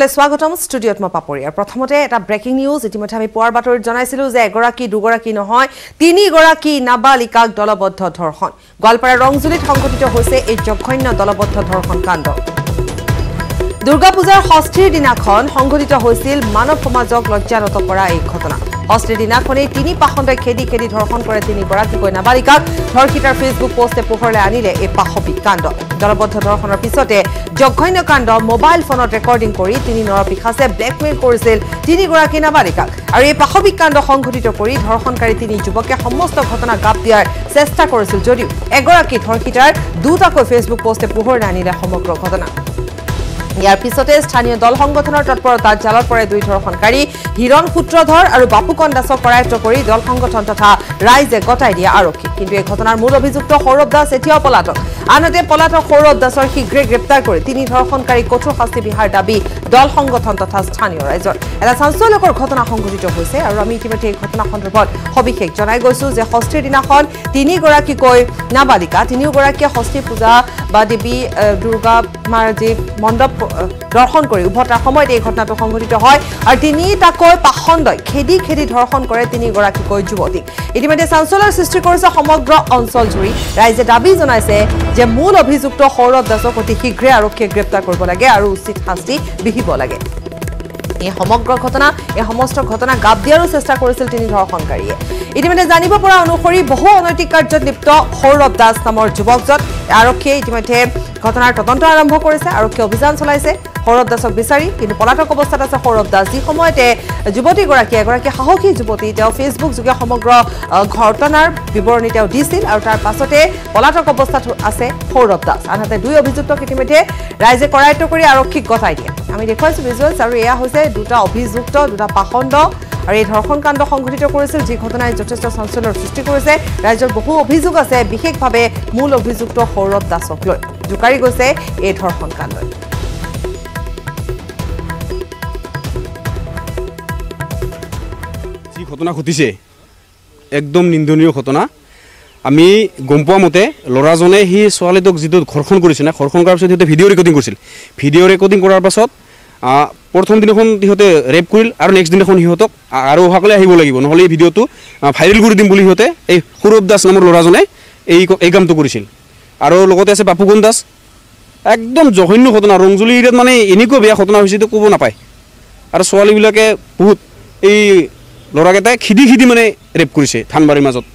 লে স্বাগতম স্টুডিওত মই পাপৰিয়া প্ৰথমতে এটা ব্ৰেকিং নিউজ ইতিমধ্যে আমি পোৱাৰ বাতৰিত জনাইছিলো যে এগৰাকী দুগৰাকী নহয় তিনিগৰাকী নাবালিকাক দলবদ্ধ ধৰ্ষণ গোৱালপাৰা ৰংজুলিত সংঘটিত হৈছে এই জঘন্য দলবদ্ধ ধৰ্ষণ কাণ্ড দুৰ্গা পূজাৰ ষষ্ঠীৰ দিনাখন সংঘটিত হৈছিল মানৱ সমাজক লজ্জানত কৰা এই ঘটনা ষষ্ঠীৰ দিনাখনেই তিনি পাখণ্ডে খেদি খেদি ধৰ্ষণ কৰে তিনিগৰাকীকৈ নাবালিকাক ধৰ্ষিতাৰ ফেচবুক পোষ্টে পোহৰলৈ আনিলে এই পাশৱিক কাণ্ড দলবদ্ধ ধৰ্ষণৰ পিছতে জঘন্য কাণ্ড মোবাইল ফোনত ৰেকৰ্ডিং কৰি তিনি নৰপিখাছে ব্লেকমেইল কৰিছিল তিনিগৰাকী নাবালিকাক আৰু এই পাশৱিক কাণ্ড সংঘটিত কৰি ধৰ্ষণকাৰী তিনি যুৱকে সমস্ত ঘটনা গাপ দিয়াৰ চেষ্টা কৰিছিল যদিও এগৰাকী ধৰ্ষিতাৰ দুটাকৈ ফেচবুক পোষ্টে পোহৰলৈ আনিলে সমগ্ৰ ঘটনা यार पिछते स्थानीय दल संगठन तत्परता जाल पड़े दुई धर्षणकारी हिरण सूत्रधर और बापूकण दासक करायत्त कर दल संगठन तथा राइजे गटाई दिया आरक्षी किन्तु यह घटनार मूल अभियुक्त सौरभ दास एतियाओ पलातक आनते पलातक सौरभ दासर शीघ्र ग्रेप्तार कर तीन धर्षणकारी कठोर शास्ति विहार दाबी दल संगठन तथा स्थानीय राइजर एटा चांचल्यकर घटना संघटित होइसे आरु आमि इतिमध्ये এই घटना सन्दर्भत सविशेष जनाइ गइछु जे षष्ठीर दिनाखन तिनिगराकीकै नाबालिका तिनिगराकीये षष्ठी पूजा बा देवी दुर्गा मार जे मण्डप दर्शन कर उभटार समय घटना संघटित है और तीनटाक पाखंड खेदी खेदी धर्षण करे तीनगराकीक युवती इतिम्य चांचल्यर सृष्टि समग्र अंचल जुड़ी राइजे दाबी जे मूल अभियुक्त सौरभ दासक अति शीघ्रे आरक्षी ग्रेप्तार कर लगे और उचित शास्ति विहिब लगे यह समग्र घटना यह समस्त घटना गाप दियारो चेष्टा करिसिल तिनि धर्षणकारीये इतिम्य जानिब परा अनुसरी बहु अनैतिक कार्यत लिप्त सौरभ दास नाम युवकजन आरक्षी इतिम्य घटनार तदंत आरम्भ करिसे आरक्षी अभियान चलाइसे सौरभ दासक विचारि किन्तु पलातक अवस्थात आछे सौरभ दास जी समयते युवतीगराकी एगराकी साहसी युवती फेसबुक जोगे समग्र घटनार विवरणी दिছিল आरु तार पाछते पलातक अवस्थात आछे सौरभ दास आनहाते दुई अभियुक्तक इतिम्य राइजे करायत्त करि आरक्षीक गताइ दिए आमि देखुवाइछु भिजुअल्स आरु एया होइसे दुटा अभियुक्त दुटा पाखण्ड और यह धर्षण कांड संघटित कर जी घटन जथेष चांचल्यर सृष्टि करिसे राज्यर बहु अभियोग आछे विशेषभावे मूल अभियुक्त सौरभ दासक लै जुकारी गइसे यह धर्षण कांड घटना घटिसे एकदम निंदनीय घटना आमी गम पा मते लराजने ही सोआलिटक जिद घर्षण करिसे ना घर्षण करार पिছত ভিডিও ৰেকৰ্ডিং কৰিছিল ভিডিও ৰেকৰ্ডিং কৰাৰ পাছত প্ৰথম দিনাখন হিহতে ৰেপ কৰিল আৰু নেক্সট দিনাখন হিহতক আৰু হাকলে আহিব লাগিব নহলে এই ভিডিওটো ভাইৰেল কৰি দিম বুলি হিহতে এই সৌৰভ দাস নামৰ লৰাজনে এই কামটো কৰিছিল আৰু লগতে আছে বাপুকণ দাস একদম জঘন্য ঘটনা ৰংজুলি এৰিয়াত মানে এনেকৈ বেয়া ঘটনা হৈছে তো ক'ব নাপায় আৰু সোৱালী বিলাকে বহুত এই लड़ाकटा खिदी खिदी माने रेप करिसे थानबारी माजत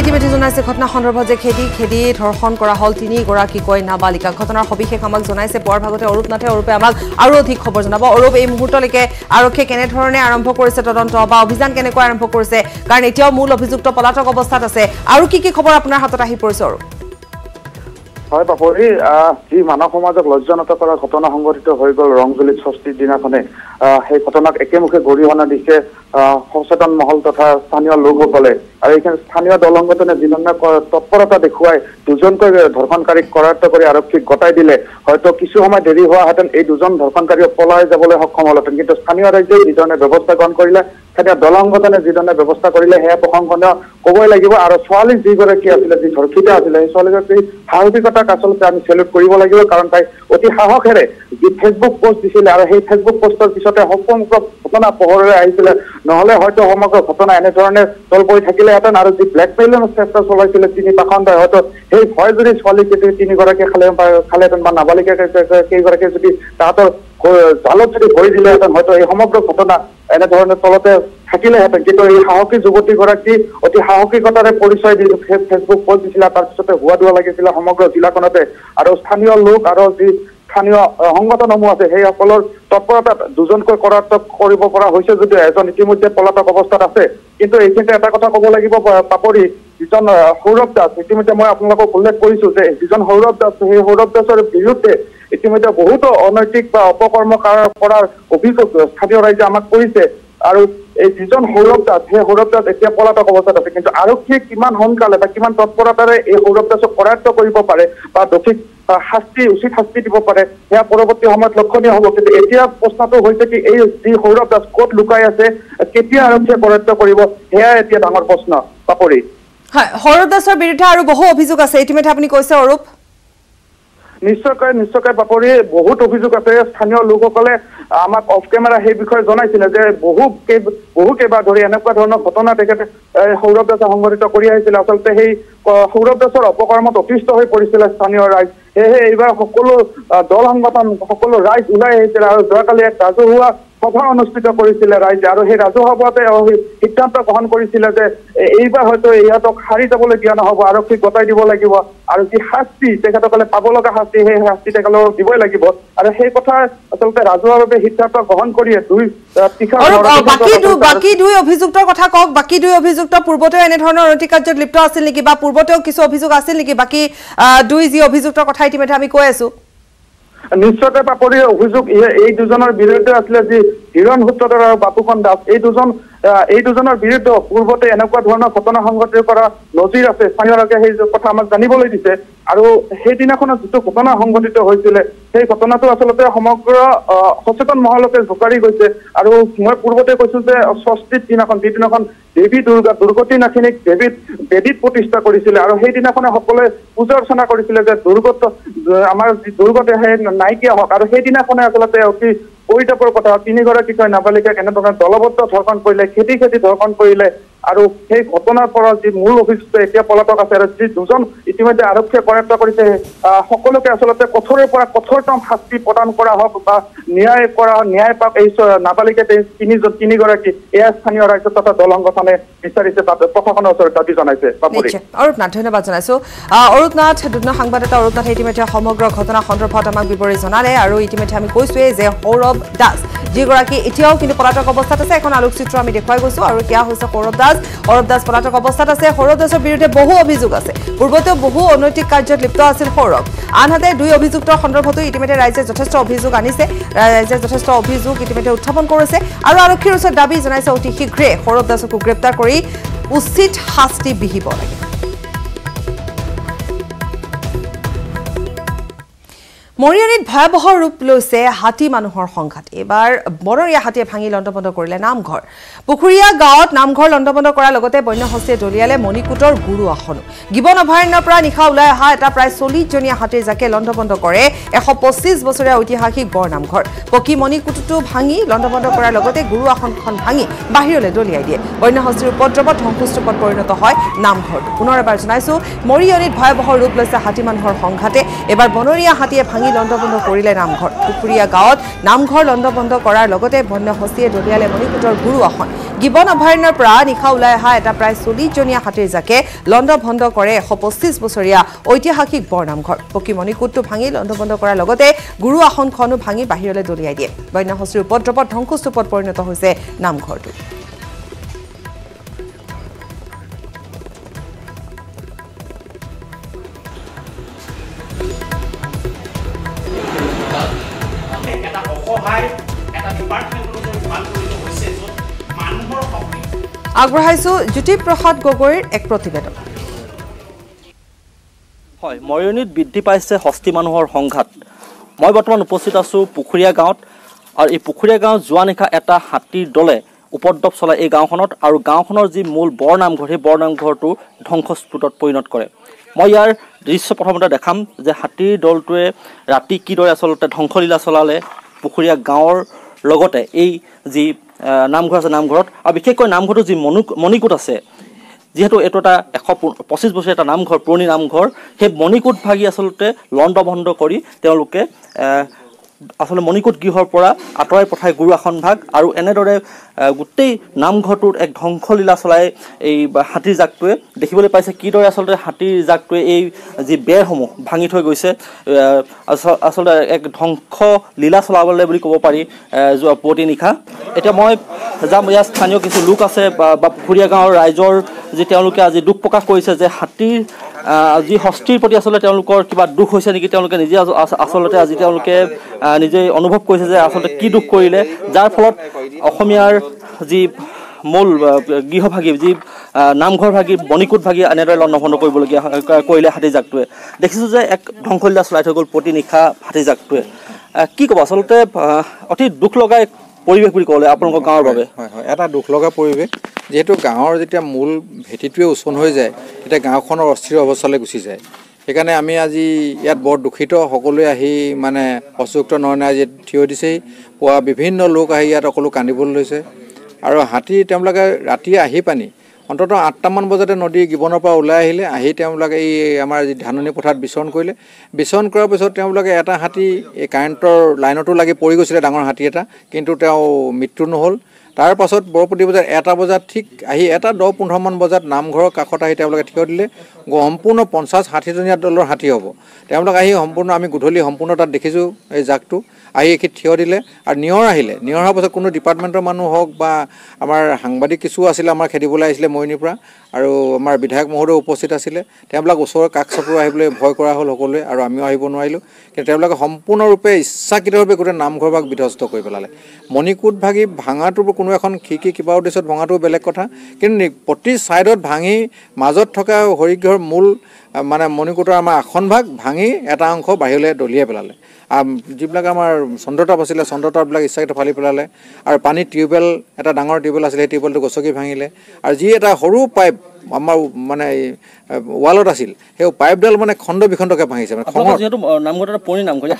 ইতিমধ্যে জানাইছে ঘটনা সন্দৰ্ভত যে খেদি খেদি ধৰ্ষণ কৰা হল তিনিগৰাকীকৈ নাবালিকা ঘটনাৰ সবিশেষ আমাক জানাইছে পোৱাৰ ভাগতে অৰূপ নাথে অৰূপে আমাক আৰু অধিক খবৰ জনাব অৰূপ এই মুহূৰ্তলৈকে আৰক্ষী কেনে ধৰণে আৰম্ভ কৰিছে তদন্ত বা অভিযান কেনেকৈ আৰম্ভ কৰিছে কাৰণ এতিয়াও মূল অভিযুক্ত পলাতক অৱস্থাত আছে আৰু কি কি খবৰ আপোনাৰ হাতত আহি পৰিছে অৰূপ হয় পাপৰি যি মানৱ সমাজক লজ্জানত কৰা ঘটনা সংঘটিত হৈ গল ৰংজুলিত ষষ্ঠীৰ দিনাখনে সেই ঘটনাক একেমুখে গৰিহণা দিছে সচেতন মহল তথা স্থানীয় লোকসকলে আৰু এইখন স্থানীয় দল সংগঠনে যিমাননা তৎপৰতা দেখুৱাই দুজনকৈ ধৰ্ষণকাৰীক কৰায়ত্ত কৰি আৰক্ষীক গটাই দিলে হয়তো কিছু সময় দেৰি হোৱা হেতেন এই দুজন ধৰ্ষণকাৰী পলাই যাবলৈ সক্ষম হলহেতেন কিন্তু স্থানীয় ৰাইজে যিজনে ব্যৱস্থা গ্ৰহণ কৰিলে সেয়া দল সংগঠনে যিজনে ব্যৱস্থা কৰিলে সেয়া প্ৰশংসনীয় ক'বই লাগিব আৰু ছোৱালী যিগৰাকী আছিল যি ধৰ্ষিতা আছিল সেই ছোৱালীগৰাকী সাহসিকতাক আচলতে আমি চেলুট কৰিব লাগিব কাৰণ তাই অতি সাহসেৰে যি ফেচবুক পোষ্ট দিছিল আৰু সেই ফেচবুক পোষ্টৰ পিছতে সম্পূৰ্ণ ঘটনা পোহৰলৈ আহিছিল নহলে হয়তো সমগ্ৰ ঘটনা এনে ধৰণে তল পৰি থাকিলে হেতেন আৰু যি ব্লেকমেইলৰ চেষ্টা চলাইছিল তিনি পাখণ্ডে হয়তো সেই ভয় যদি ছোৱালীকে তিনিগৰাকী খালেহেতেন বা নাবালিকা কেইগৰাকী যদি তাহাঁতৰ জালত যদি ভৰি দিলেহেঁতেন হয়তো এই সমগ্ৰ ঘটনা এনে ধৰণে তলতে থাকিলে হেতেন কিন্তু এই সাহসী যুৱতীগৰাকী অতি সাহসিকতাৰে পৰিচয় দি ফেচবুক পোষ্ট দিছিল তাৰ পিছতে হুৱা ধুৱা লাগিছিল সমগ্ৰ জিলাখনতে আৰু স্থানীয় লোক আৰু যি স্থানীয় সংগঠনসমূহ আছে সেই সকলৰ তৎপৰতা দুজনকৈ কৰায়ত্ত কৰিব পৰা হৈছে যদিও এজন ইতিমধ্যে পলাতক অৱস্থাত আছে কিন্তু এইখিনিতে এটা কথা ক'ব লাগিব পাপৰি যিজন সৌৰভ দাস ইতিমধ্যে মই আপোনালোকক উল্লেখ কৰিছো যে যিজন সৌৰভ দাস সেই সৌৰভ দাসৰ বিৰুদ্ধে ইতিমধ্যে বহুত অনৈতিক বা অপকৰ্ম কৰাৰ অভিযোগ স্থানীয় ৰাইজে আমাক কৰিছে আৰু এই যিজন সৌৰভ দাস সেই সৌৰভ দাস এতিয়া পলাতক অৱস্থাত আছে কিন্তু আৰক্ষীয়ে কিমান সোনকালে বা কিমান তৎপৰতাৰে এই সৌৰভ দাসক কৰায়ত্ত কৰিব পাৰে বা দোষীক শাস্তি উচিত শাস্তি দিব পাৰে সেয়া পৰৱৰ্তী সময়ত লক্ষণীয় হ'ব কিন্তু এতিয়া প্ৰশ্নটো হৈছে কি এই যি সৌৰভ দাস ক'ত লুকাই আছে কেতিয়া আৰক্ষীয়ে কৰায়ত্ত কৰিব সেয়া এতিয়া ডাঙৰ প্ৰশ্ন পাপৰি হয় সৌৰভ দাসৰ বিৰুদ্ধে আৰু বহু অভিযোগ আছে ইতিমধ্যে আপুনি কৈছে অৰূপ निश्चय पापरी बहुत अभियोग आसे स्थानीय लोकसले आमाक अफ केमेरा हे विषय जनाइছিলে जे बहु केबा ধৰি এনেকুৱা ধৰণৰ ঘটনা তেখেতে সৌৰভ দাসে সংগঠিত কৰি আহিছিল। আসলতে সেই সৌৰভ দাসৰ অপকৰ্মত অতিষ্ঠ হৈ পৰিছিল স্থানীয় ৰাইজ। সেয়ে এইবাৰ সকলো দল সংগঠন সকলো ৰাইজ ওলাই আহিছিল আৰু যোৱাকালি এক ৰাজহুৱা সভা অনুষ্ঠিত কৰিছিল ৰাইজ। আৰু সেই ৰাজহুৱা সভাতে সিদ্ধান্ত গ্ৰহণ কৰিছিল যে এইবাৰ হয়তো ইহঁতক হাৰি যাবলৈ দিয়া নহ'ব, আৰক্ষী গতাই দিব লাগিব আৰু যি শাস্তি তেখেতসকলে পাব লগা শাস্তি সেই শাস্তি তেখেতসকলক দিবই লাগিব। আৰু সেই কথা আচলতে ৰাজহুৱাভাৱে সিদ্ধান্ত গ্ৰহণ কৰি বাকী দুই অভিযুক্তৰ কথা কওক। বাকী দুই অভিযুক্ত পূৰ্বতেও এনে ধৰণৰ অনৈতিক কাৰ্যত লিপ্ত আছিল নেকি বা পূৰ্বতেও কিছু অভিযোগ আছিল নেকি? বাকী দুই যি অভিযুক্তৰ কথা ইতিমধ্যে আমি কৈ আছো। निश्चय पापर अभियोग विरुद्ध आसले जी हिरण सूत्रधर और बापूकन दास विरुद्ध पूर्वते एनेकुवा धৰণৰ घटना সংঘটিত কৰা নজিৰ আছে। স্থানীয়ৰকে সেই কথা আমাক জানিবলৈ দিছে। আৰু সেইদিনাখন যিটো ঘটনা সংঘটিত হৈছিল সেই ঘটনাটো আচলতে সমগ্ৰ সচেতন মহলকে জোকাৰি গৈছে। আৰু মই পূৰ্বতে কৈছো যে ষষ্ঠীৰ দিনাখন যিদিনাখন দেৱী দুৰ্গা দুৰ্গতি নাখিনিক দেৱীত প্ৰতিষ্ঠা কৰিছিল আৰু সেইদিনাখনে সকলোৱে পূজা অৰ্চনা কৰিছিল যে দুৰ্গত আমাৰ যি দুৰ্গতে সেই নাইকিয়া হওক। আৰু সেইদিনাখনে আচলতে অতি বৈঠকৰ কথা তিনিগৰাকী কয় নাবালিকাক এনেধৰণৰ দলবদ্ধ ধৰ্ষণ কৰিলে, খেতি ধৰ্ষণ কৰিলে। আৰু সেই ঘটনাৰ পৰা যি মূল অভিযুক্ত এতিয়া পলাতক আছে আৰু যি দুজন ইতিমধ্যে আৰক্ষীয়ে কৰায়ত্ব কৰিছে সকলোকে আচলতে কঠোৰৰ পৰা কঠোৰতম শাস্তি প্ৰদান কৰা হওক বা ন্যায় পাওক এই নাবালিকা তিনিগৰাকী। এয়া স্থানীয় ৰাইজ তথা দল সংগঠনে বিচাৰিছে, তাতে প্ৰশাসনৰ ওচৰত দাবী জনাইছে। অৰূপনাথ ধন্যবাদ জনাইছো। অৰূপনাথ দুদিনৰ সাংবাদদাতা অৰূপনাথ ইতিমধ্যে সমগ্ৰ ঘটনা সন্দৰ্ভত আমাক বিৱৰি জনালে। আৰু ইতিমধ্যে আমি কৈছোৱে যে সৌৰভ দাস যিগৰাকী এতিয়াও কিন্তু পলাতক অৱস্থাত আছে এখন আলোকচিত্ৰ আমি দেখুৱাই গৈছো। আৰু এতিয়া হৈছে সৌৰভ দাস পলাতক অৱস্থাত আছে। সৌৰভ দাসৰ বিৰুদ্ধে বহু অভিযোগ আছে, পূৰ্বতে বহু অনৈতিক কাৰ্যত লিপ্ত আছিল সৌৰভ। আনহাতে দুই অভিযুক্তৰ সন্দৰ্ভতো ইতিমধ্যে ৰাইজে যথেষ্ট অভিযোগ আনিছে, ৰাইজে যথেষ্ট অভিযোগ ইতিমধ্যে উত্থাপন কৰিছে। আৰু আৰক্ষীৰ ওচৰত দাবী জনাইছে অতি শীঘ্ৰে সৌৰভ দাসক গ্ৰেপ্তাৰ কৰি উচিত শাস্তি বিহিব লাগে। মৰিয়নিত ভয়াবহ ৰূপ লৈছে হাতী মানুহৰ সংঘাত। এবাৰ বনৰীয়া হাতীয়ে ভাঙি লণ্ডভণ্ড কৰিলে নামঘৰ। পুখুৰীয়া গাঁৱত নামঘৰ লণ্ডভণ্ড কৰাৰ লগতে বন্য হস্তীয়ে দলিয়ালে মণিকোটৰ গুৰু আসনো। গিবন অভয়াৰণ্যৰ পৰা নিশা ওলাই অহা এটা প্ৰায় ৪০জনীয়া হাতীৰ জাকে লণ্ডভণ্ড কৰে ১২৫ বছৰীয়া ঐতিহাসিক বৰ নামঘৰ। পকী মণিকোটটো ভাঙি লণ্ডভণ্ড কৰাৰ লগতে গুৰু আসনখন ভাঙি বাহিৰলৈ দলিয়াই দিয়ে। বন্য হস্তীৰ উপদ্ৰৱত ধ্বংসস্তূপত পৰিণত হয় নামঘৰ। পুনৰ এবাৰ জনাইছো, মৰিয়নিত ভয়াবহ ৰূপ লৈছে হাতী মানুহৰ সংঘাতে। এবাৰ বনৰীয়া হাতীয়ে ভাঙি লণ্ডভণ্ড কৰিলে নামঘৰ। পুখুৰীয়া গাঁৱত নামঘৰ লণ্ডভণ্ড কৰাৰ লগতে বন্য হস্তীয়ে দলিয়ালে মণিকোটৰ গুৰু আসন। গিবন অভয়াৰণ্যৰ পৰা নিশা ওলাই অহা এটা প্ৰায় ৪০জনীয়া হাতীৰ জাকে লণ্ডভণ্ড কৰে ১২৫ বছৰীয়া ঐতিহাসিক বৰ নামঘৰ। পকী মণিকোটটো ভাঙি লণ্ডভণ্ড কৰাৰ লগতে গুৰু আসনখনো ভাঙি বাহিৰলৈ দলিয়াই দিয়ে। বন্য হস্তীৰ উপদ্ৰৱত ধ্বংসস্তূপত পৰিণত হৈছে নামঘৰটো। আগবঢ়াইছো জ্যোতিপ্ৰসাদ গগৈৰ এক প্ৰতিবেদন। হয়, মৰিয়নিত বৃদ্ধি পাইছে হস্তি মানুহৰ সংঘাত। মই বৰ্তমান উপস্থিত আছো পুখুৰীয়া গাঁৱত। আৰু এই পুখুৰীয়া গাঁৱত যোৱা নিশা এটা হাতীৰ দলে উপদ্ৰৱ চলায় এই গাঁওখনত। আৰু গাঁওখনৰ যি মূল বৰ নামঘৰ সেই বৰ নামঘৰটো ধ্বংসস্ফুটত পৰিণত কৰে। মই ইয়াৰ দৃশ্য প্ৰথমতে দেখাম যে হাতীৰ দলটোৱে ৰাতি কিদৰে আচলতে ধ্বংসলীলা চলালে পুখুৰীয়া গাঁৱৰ লগতে এই যি নামঘৰ আছে নামঘৰত। আৰু বিশেষকৈ নামঘৰটো যি মণিকোট আছে, যিহেতু এইটো এটা ১২৫ বছৰীয়া এটা নামঘৰ, পুৰণি নামঘৰ, সেই মণিকোট ভাগি আচলতে লণ্ডভণ্ড কৰি তেওঁলোকে আচলতে মণিকোট গৃহৰ পৰা আঁতৰাই পঠাই গুৰু আসন ভাগ। আৰু এনেদৰে গোটেই নামঘৰটোত এক ধ্বংসলীলা চলাই এই হাতীৰ জাকটোৱে দেখিবলৈ পাইছে কিদৰে আচলতে হাতীৰ জাকটোৱে এই যি বেৰসমূহ ভাঙি থৈ গৈছে। আচলতে এক ধ্বংসলীলা চলাবলৈ বুলি ক'ব পাৰি যোৱা পুৱতি নিশা। এতিয়া মই যাম, ইয়াৰ স্থানীয় কিছু লোক আছে বা পুখুৰীয়া গাঁৱৰ ৰাইজৰ যি তেওঁলোকে আজি দুখ প্ৰকাশ কৰিছে যে হাতীৰ যি হস্তীৰ প্ৰতি আচলতে তেওঁলোকৰ কিবা দুখ হৈছে নেকি, তেওঁলোকে নিজে আচলতে আজি তেওঁলোকে নিজে অনুভৱ কৰিছে যে আচলতে কি দুখ কৰিলে, যাৰ ফলত অসমীয়াৰ যি মূল গৃহভাগী যি নামঘৰ ভাগি মণিকোট ভাগি এনেদৰে লণ্ডভণ্ড কৰিবলগীয়া কৰিলে হাতীজাকটোৱে। দেখিছোঁ যে এক ধ্বংসলীলা চলাই থৈ গ'ল প্ৰতি নিশা হাতীজাকটোৱে। কি ক'ব, আচলতে অতি দুখ লগা এক পৰিৱেশ বুলি ক'লে আপোনালোকৰ গাঁৱৰ বাবে? হয় হয়, এটা দুখ লগা পৰিৱেশ। যিহেতু গাঁৱৰ যেতিয়া মূল ভেটিটোৱে ওচন হৈ যায় তেতিয়া গাঁওখনৰ অস্থিৰ অৱস্থালৈ গুচি যায়। সেইকাৰণে আমি আজি ইয়াত বৰ দুখিত সকলোৱে আহি মানে অসুক্ত নয়নে আজি থিয় দিছে পোৱা বিভিন্ন লোক আহি ইয়াত সকলো কান্দিবলৈ লৈছে আৰু হাতী তেওঁলোকে ৰাতি আহি পানী অন্তত ৮টামান বজাতে নদী গিবনৰ পৰা ওলাই আহিলে আহি তেওঁলোকে এই আমাৰ যি ধাননি পথাৰত বিচৰণ কৰিলে বিচৰণ কৰাৰ পিছত তেওঁলোকে এটা হাতী এই কাৰেণ্টৰ লাইনটো লাগি পৰি গৈছিল ডাঙৰ হাতী এটা কিন্তু তেওঁ মৃত্যু নহল। तार पाছত बरपति बजार एटा बजार ठीक आही एटा 10-15 मान बजार नामघर काखत आही तेमलके ठिय दिले सम्पूर्ण 50-60 जनिया दलर हाथी हबो तेमलक आही सम्पूर्ण आमी गुधली सम्पूर्ण ता देखिसु ए जागटु आही एखि ठिय दिले आर नियर आहिले नियर हा पाছত कोनो डिपार्टमेन्टर मानु हक बा आमार हांगबादिक किछु आसिले आमार खेदि बोला आइसिले मयनिपुरा आरो आमार विधायक महोदय उपस्थित आसिले तेमलक उसर काखसपुर आहिबले भय কৰা হল সকলোৱে আৰু আমিও আহিব নোৱাৰিলো কিন্তু তেমলক সম্পূৰ্ণ ৰূপে ইচ্ছাকৃতভাৱে গৰে নামঘৰ ভাগ বিধস্ত কৰি পেলালে মণিকুট ভাগি ভাঙাটো কোনো এখন খিকি কিবা উদ্দেশ্যত ভাঙাটো বেলেগ কথা কিন্তু প্ৰতি সাইডত ভাঙি মাজত থকা হৰিঘৰ মূল মানে মণিকুটৰ আমাৰ আখন ভাগ ভাঙি এটা অংশ বাহিৰলৈ দলিয়াই পেলালে যিবিলাক আমাৰ চন্দ্ৰতাপ আছিলে চন্দ্ৰতাপবিলাক ইচ্ছাকৃত ফালি পেলালে আৰু পানী টিউবেল এটা ডাঙৰ টিউবেল আছিলে সেই টিউবেলটো গছকি ভাঙিলে আৰু যি এটা সৰু পাইপ আমাৰ মানে ওয়ালত আছিল সেই পাইপডাল মানে খণ্ড বিখণ্ডকে ভাঙিছে মানে নামগতৰ পৰি নাম কৰি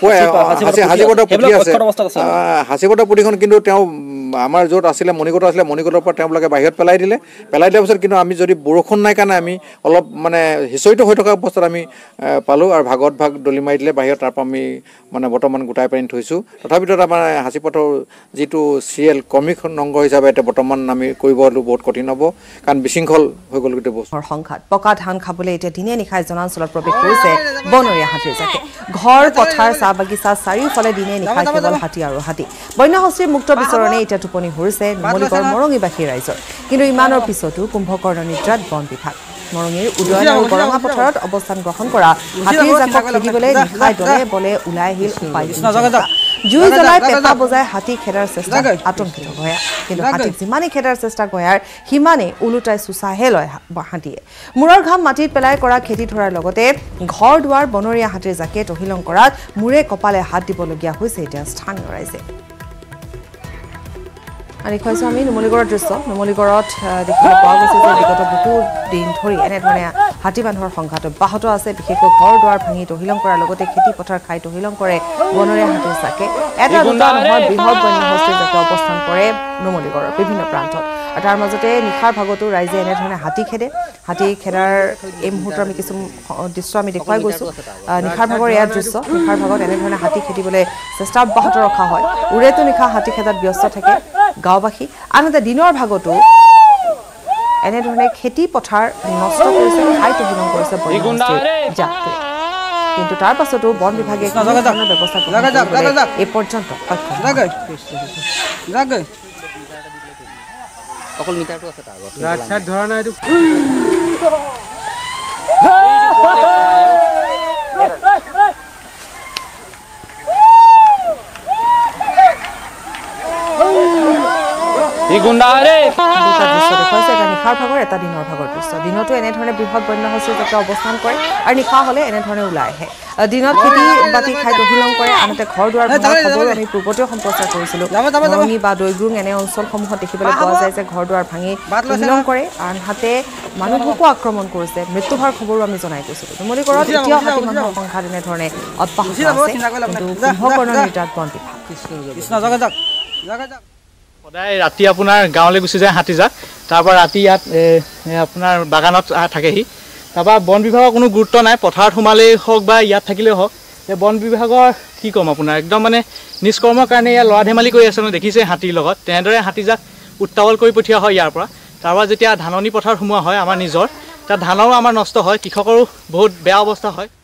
হাজিগতৰ পুঠি আছে হাজিগতৰ পুঠিখন কিন্তু তেওঁ आमार जो आছিলে मणिकुट आছিলে मणिकुटर पर तेमलके बाहिरत पेलाई दिले पाছত किन्तु आमी जदि बरखुण नाय कारण आमी अलप माने हिचयित হৈ থকা অৱস্থাত আমি পালো আৰু ভাগত ভাগ দলি মাৰি দিলে বাহিৰত তাৰ পৰা আমি মানে বৰ্তমান গুটাই পানি থৈছো তথাপিতো আমাৰ হাসিপথৰ যেটো সিএল কমিশন অংগ হিচাপে এটা বৰ্তমান আমি কৰিবলু বহুত কঠিন হ'ব কাৰণ বিশৃংখল হৈ গল গতে বস্তু সংঘাত পকা ধান খাবলৈ এটা দিনে নিখাই জনাঞ্চলৰ প্ৰৱেশ কৰিছে বনৰীয়া হাতী যাকে ঘৰ পথাৰ চাহ বাগিচা চাৰিওফালে দিনে নিখাই কেৱল হাতী আৰু হাতী বন্য হস্তি মুক্ত বিচৰণে টোপনি হৰিছে মলিকৰ মৰঙীবাসী ৰাইজৰ কিন্তু ইমানৰ পিছতো কুম্ভকৰ্ণ নিদ্ৰাত বন বিভাগ মৰঙীৰ উদয়ন আৰু গৰঙা পথাৰত অৱস্থান গ্ৰহণ কৰা হাতীৰ জাকক খেদিবলৈ নিশাই দলে বলে ওলাই আহিল উপায় জুই জ্বলাই পেপা বজাই হাতী খেদাৰ চেষ্টা আতংকিত হয় কিন্তু হাতীক যিমানে খেদাৰ চেষ্টা কৰাৰ সিমানে উলুটাই চুচাহে লয় হাতীয়ে মূৰৰ ঘাম মাটিত পেলাই কৰা খেতি ধৰাৰ লগতে ঘৰ দুৱাৰ বনৰীয়া হাতীৰ জাকে তহিলং কৰাত মূৰে কপালে হাত দিবলগীয়া হৈছে এতিয়া স্থানীয় ৰাইজে। আৰ এই খাইছো আমি নুমলীগড়ৰ দৃশ্য নুমলীগড়ত দেখিবলৈ পোৱা গৈছে যে বিগত বহু দিন ধৰি এনেধৰণে হাতী বান্ধৰ সংঘাত অব্যাহত আছে বিশেষকৈ ঘৰ দুৱাৰ ভাঙি তহিলং কৰাৰ লগতে খেতি পথাৰ খাই তহিলং কৰে বনৰীয়া হাতীৰ জাকে এটা দুটা নহয় বৃহৎ বন্যহস্তীৰ জাকে অৱস্থান কৰে নুমলীগড়ৰ বিভিন্ন প্ৰান্তত আৰু তাৰ মাজতে নিশাৰ ভাগতো ৰাইজে এনেধৰণে হাতী খেদে হাতী খেদাৰ এই মুহূৰ্তত আমি কিছু দৃশ্য আমি দেখুৱাই গৈছো নিশাৰ ভাগৰ ইয়াৰ দৃশ্য নিশাৰ ভাগত এনেধৰণে হাতী খেদিবলৈ চেষ্টা অব্যাহত ৰখা হয় উৰেতো নিশা হাতী খেদাত ব্যস্ত থাকে গাঁওবাসী আনতে দিনৰ ভাগতো এনেধৰণে খেতি পথাৰ নষ্ট কৰিছে খাই তহিলং কৰিছে কিন্তু তাৰ পাছতো বন বিভাগে ব্যৱস্থা এই পৰ্যন্ত অকল মিটাৰটো আছে তাৰ আগত ৰাস্তাত ধৰা নাই এইটো গুন্ডাৰে দুটা দৃশ্য দেখুৱাইছে এটা নিশাৰ ভাগৰ এটা দিনৰ ভাগৰ দৃশ্য দিনতো এনেধৰণে বৃহৎ বন্যহস্তীৰ জাকে অৱস্থান কৰে আৰু নিশা হলে এনেধৰণে ওলাই আহে দিনত খেতি বাতি খাই তহিলং কৰে আনহাতে ঘৰ দুৱাৰ ভাঙাৰ খবৰ আমি পূৰ্বতেও সম্প্ৰচাৰ কৰিছিলোঁ মৰঙী বা দৈগ্ৰুং এনে অঞ্চলসমূহত দেখিবলৈ পোৱা যায় যে ঘৰ দুৱাৰ ভাঙি তহিলং কৰে আনহাতে মানুহকো আক্ৰমণ কৰিছে মৃত্যু হোৱাৰ খবৰো আমি জনাই গৈছিলোঁ নুমলীগড়ত এতিয়া হাতী মানুহৰ সংঘাত এনেধৰণে অব্যাহত আছে কিন্তু কুম্ভকৰ্ণৰ নিদ্ৰাত বন বিভাগ सदा राति अपना गाँव गुसि जाए हाथी जाक तारपर राति अपना बागान थके तारपर वन विभाग कोनो गुरुत्व ना पथार सोमाले हक बा इतना थकिले हक वन विभाग कि कम अपना एकदम मानने निष्कर्म कारण लड़ा धेमाली देखिसे हाथीर लगत हाथी जाक उत्तावल कर पठिया है यार तारपर जब धाननी पथार सोमा है आम निजर तार धानों आम नष्ट है कृषकों बहुत बेया अवस्था है।